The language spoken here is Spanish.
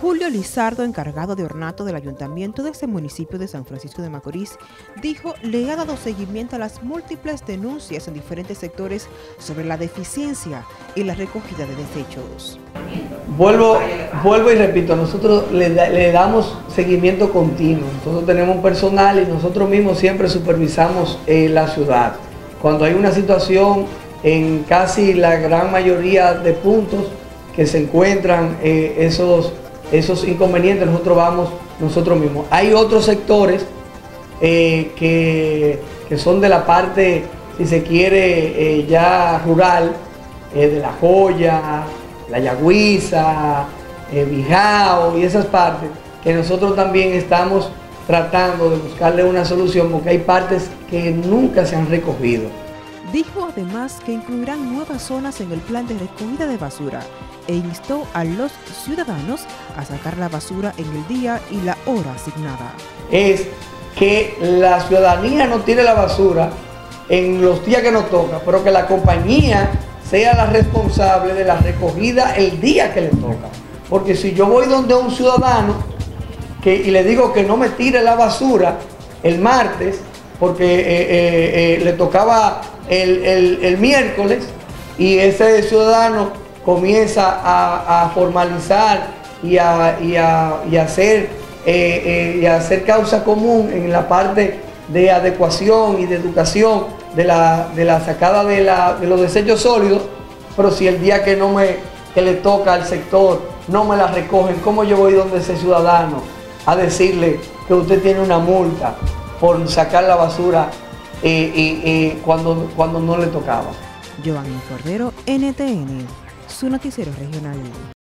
Julio Lizardo, encargado de ornato del ayuntamiento de ese municipio de San Francisco de Macorís, dijo le ha dado seguimiento a las múltiples denuncias en diferentes sectores sobre la deficiencia y la recogida de desechos. Vuelvo y repito, nosotros le damos seguimiento continuo. Nosotros tenemos personal y nosotros mismos siempre supervisamos la ciudad. Cuando hay una situación en casi la gran mayoría de puntos que se encuentran esos inconvenientes, nosotros vamos nosotros mismos. Hay otros sectores que son de la parte, si se quiere, ya rural, de La Joya, La Yagüiza, Bijao y esas partes, que nosotros también estamos tratando de buscarle una solución porque hay partes que nunca se han recogido. Dijo además que incluirán nuevas zonas en el plan de recogida de basura e instó a los ciudadanos a sacar la basura en el día y la hora asignada. Es que la ciudadanía no tire la basura en los días que nos toca, pero que la compañía sea la responsable de la recogida el día que le toca. Porque si yo voy donde un ciudadano y le digo que no me tire la basura el martes, porque le tocaba el miércoles, y ese ciudadano comienza a formalizar y a hacer causa común en la parte de adecuación y de educación de la sacada de los desechos sólidos, pero si el día que le toca al sector no me la recogen, ¿cómo yo voy donde ese ciudadano a decirle que usted tiene una multa por sacar la basura cuando no le tocaba? Giovanni Cordero, NTN, su noticiero regional.